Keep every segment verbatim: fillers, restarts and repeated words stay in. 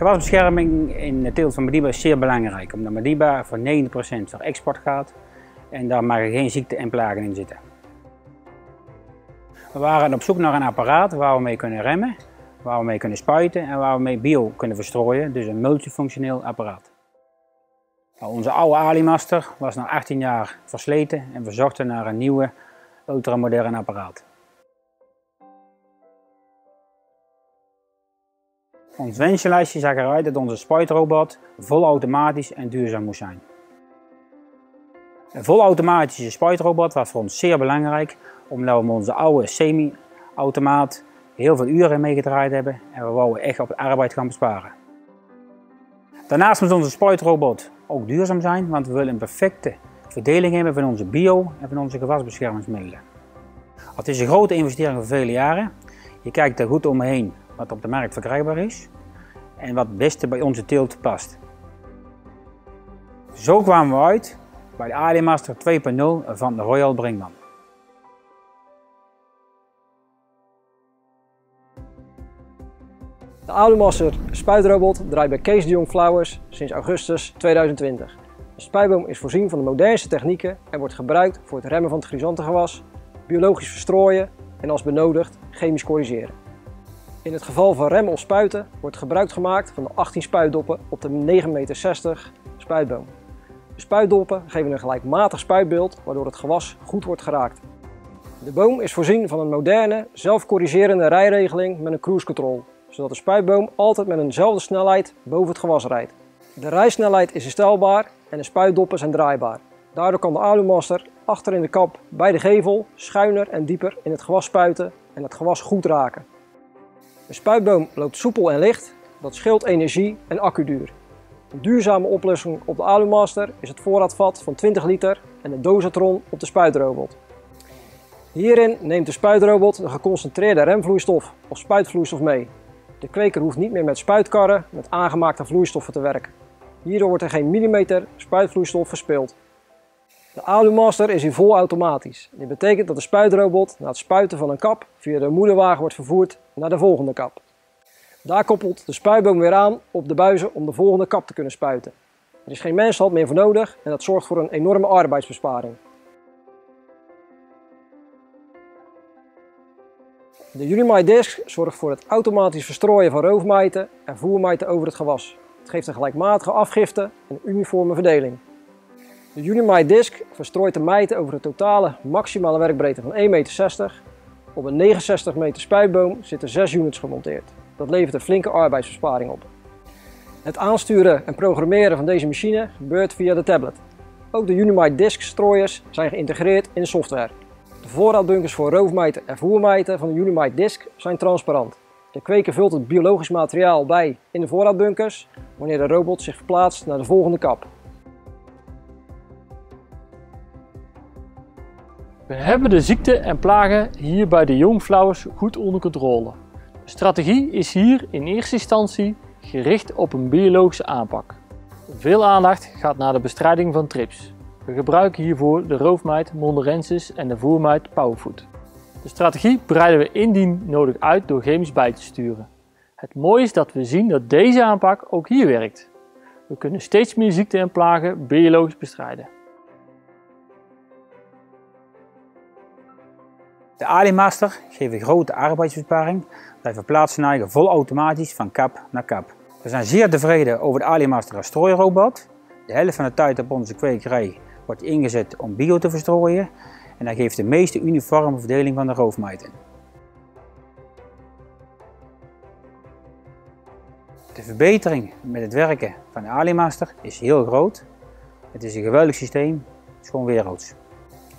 Gewasbescherming in de teelt van Madiba is zeer belangrijk, omdat Madiba voor negentig procent voor export gaat en daar mag er geen ziekte en plagen in zitten. We waren op zoek naar een apparaat waar we mee kunnen remmen, waar we mee kunnen spuiten en waar we mee bio kunnen verstrooien, dus een multifunctioneel apparaat. Nou, onze oude AluMaster was na achttien jaar versleten en we zochten naar een nieuwe ultramoderne apparaat. Ons wensenlijstje zag eruit dat onze spuitrobot volautomatisch en duurzaam moest zijn. Een volautomatische spuitrobot was voor ons zeer belangrijk, omdat we met onze oude semi-automaat heel veel uren meegedraaid hebben en we wouden echt op de arbeid gaan besparen. Daarnaast moet onze spuitrobot ook duurzaam zijn, want we willen een perfecte verdeling hebben van onze bio- en van onze gewasbeschermingsmiddelen. Het is een grote investering van vele jaren. Je kijkt er goed omheen wat op de markt verkrijgbaar is en wat het beste bij onze teelt past. Zo kwamen we uit bij de AluMaster twee punt nul van de Royal Brinkman. De AluMaster spuitrobot draait bij Kees de Jongh Flowers sinds augustus tweeduizend twintig. De spuitboom is voorzien van de modernste technieken en wordt gebruikt voor het remmen van het chrysantengewas, biologisch verstrooien en als benodigd chemisch corrigeren. In het geval van remmen of spuiten wordt gebruik gemaakt van de achttien spuitdoppen op de negen meter zestig spuitboom. De spuitdoppen geven een gelijkmatig spuitbeeld waardoor het gewas goed wordt geraakt. De boom is voorzien van een moderne, zelfcorrigerende rijregeling met een cruise control, zodat de spuitboom altijd met eenzelfde snelheid boven het gewas rijdt. De rijsnelheid is instelbaar en de spuitdoppen zijn draaibaar. Daardoor kan de AluMaster achter in de kap bij de gevel schuiner en dieper in het gewas spuiten en het gewas goed raken. Een spuitboom loopt soepel en licht, dat scheelt energie en accuduur. Een duurzame oplossing op de AluMaster is het voorraadvat van twintig liter en de dosatron op de spuitrobot. Hierin neemt de spuitrobot de geconcentreerde remvloeistof of spuitvloeistof mee. De kweker hoeft niet meer met spuitkarren met aangemaakte vloeistoffen te werken. Hierdoor wordt er geen millimeter spuitvloeistof verspild. De AluMaster is hier volautomatisch. Dit betekent dat de spuitrobot na het spuiten van een kap via de moederwagen wordt vervoerd naar de volgende kap. Daar koppelt de spuitboom weer aan op de buizen om de volgende kap te kunnen spuiten. Er is geen menshand meer voor nodig en dat zorgt voor een enorme arbeidsbesparing. De UniMite Disc zorgt voor het automatisch verstrooien van roofmijten en voermijten over het gewas. Het geeft een gelijkmatige afgifte en een uniforme verdeling. De UniMite Disc verstrooit de mijten over een totale maximale werkbreedte van één meter zestig. Op een negenenzestig meter spuitboom zitten zes units gemonteerd. Dat levert een flinke arbeidsbesparing op. Het aansturen en programmeren van deze machine gebeurt via de tablet. Ook de UniMite Disc strooiers zijn geïntegreerd in de software. De voorraadbunkers voor roofmijten en voermijten van de UniMite Disc zijn transparant. De kweker vult het biologisch materiaal bij in de voorraadbunkers wanneer de robot zich verplaatst naar de volgende kap. We hebben de ziekte en plagen hier bij de Jongh Flowers goed onder controle. De strategie is hier in eerste instantie gericht op een biologische aanpak. Veel aandacht gaat naar de bestrijding van trips. We gebruiken hiervoor de roofmijt Monderensis en de voermijt Powerfood. De strategie breiden we indien nodig uit door chemisch bij te sturen. Het mooie is dat we zien dat deze aanpak ook hier werkt. We kunnen steeds meer ziekten en plagen biologisch bestrijden. De AluMaster geeft een grote arbeidsbesparing. Wij verplaatsen eigenlijk volautomatisch van kap naar kap. We zijn zeer tevreden over de AluMaster als strooirobot. De helft van de tijd op onze kwekerij wordt ingezet om bio te verstrooien. En dat geeft de meeste uniforme verdeling van de roofmijten. De verbetering met het werken van de AluMaster is heel groot. Het is een geweldig systeem, het is gewoon werelds.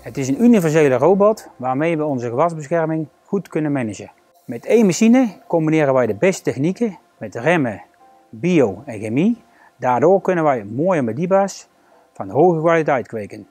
Het is een universele robot waarmee we onze gewasbescherming goed kunnen managen. Met één machine combineren wij de beste technieken met remmen, bio en chemie. Daardoor kunnen wij mooie Madiba's van hoge kwaliteit kweken.